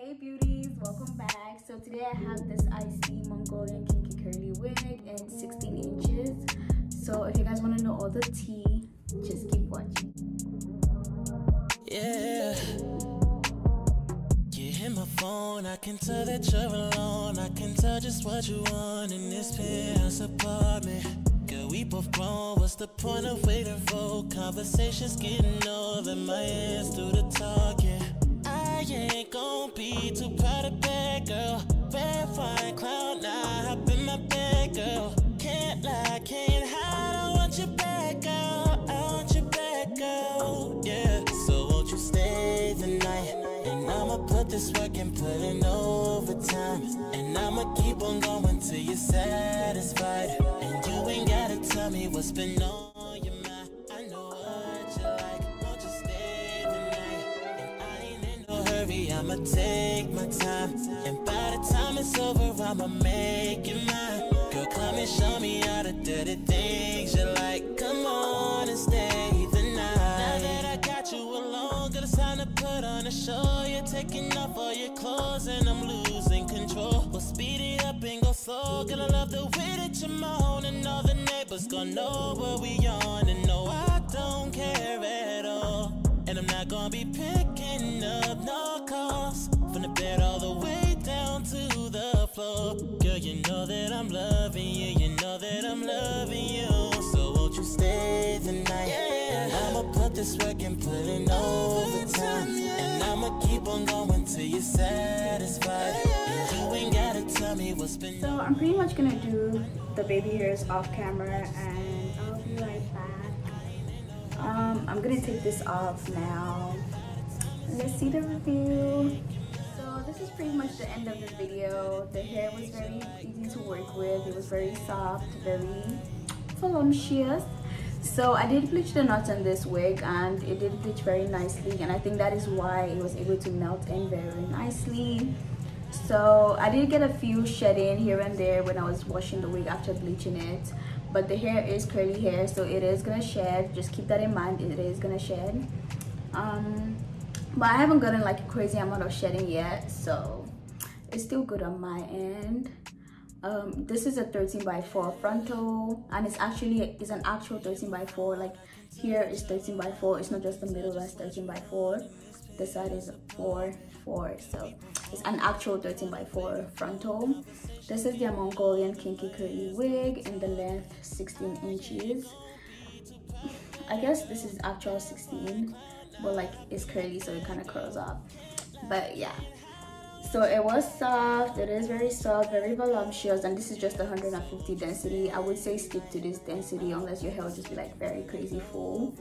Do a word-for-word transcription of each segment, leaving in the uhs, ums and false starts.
Hey beauties, welcome back. So today I have this I S E E Mongolian kinky curly wig in sixteen inches. So if you guys want to know all the tea, just keep watching. Yeah. You hit my phone, I can tell that you're alone. I can tell just what you want in this penthouse apartment. Girl, we both grown, what's the point of waiting for? Conversations getting old and my hands do the talking. I ain't gon' be too proud of bad girl. Red wine cloud, now hop in my bed, girl. Can't lie, can't hide, I want you back, girl. I want you back, girl, yeah. So won't you stay the night? And I'ma put this work and put in overtime. And I'ma keep on going till you're satisfied. And you ain't gotta tell me what's been on your mind. I know what you like, won't you stay the night? And I ain't in no hurry, I'ma take my time. And by the time it's over, I'ma make it mine. Girl, come and show me all the dirty things you like. Come on and stay the night. Now that I got you alone, girl, it's time to put on a show. You're taking off all your clothes and I'm losing control. Well, speed it up and go slow. Girl, I love the way that you moan, and all the neighbors gon' know what we on. And no, I don't care at all. And I'm not gon' be picking up no calls, from the bed all the way down to the floor. Girl, you know that I'm loving you, you know that I'm loving you. So won't you stay the night? Yeah. And I'ma put this work and put in overtime. Yeah. And I'ma keep on going till you're satisfied. Yeah. And you ain't gotta tell me what's been. So I'm pretty much gonna do the baby hairs off camera, and I'll be right back. Um, I'm gonna take this off now. Let's see the review. So this is pretty much the end of the video. The hair was very easy to work with. It was very soft, very voluptuous. So I did bleach the knots on this wig, and it did bleach very nicely, and I think that is why it was able to melt in very nicely. So I did get a few shedding here and there when I was washing the wig after bleaching it, but the hair is curly hair, so it is gonna shed. Just keep that in mind, it is gonna shed. Um, but I haven't gotten like a crazy amount of shedding yet, so it's still good on my end. Um, this is a thirteen by four frontal, and it's actually it's an actual thirteen by four. Like here is thirteen by four. It's not just the middle that's thirteen by four. The side is four four, so it's an actual thirteen by four frontal. This is their Mongolian kinky curly wig in the length sixteen inches. I guess this is actual sixteen, but like it's curly, so it kind of curls up. But yeah. So it was soft, it is very soft, very voluptuous, and this is just one hundred fifty density. I would say stick to this density unless your hair will just be like very crazy full.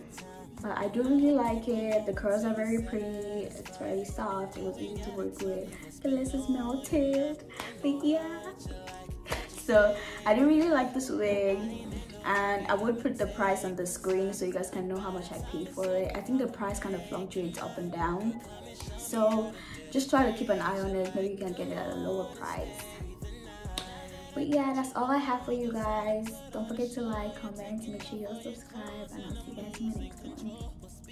But I do really like it. The curls are very pretty, it's very soft, it was easy to work with. The lace is melted, but yeah. So I do really like this wig, and I would put the price on the screen so you guys can know how much I paid for it. I think the price kind of fluctuates up and down. So just try to keep an eye on it. Maybe you can get it at a lower price. But yeah, that's all I have for you guys. Don't forget to like, comment, make sure you all subscribe, and I'll see you guys in the next one.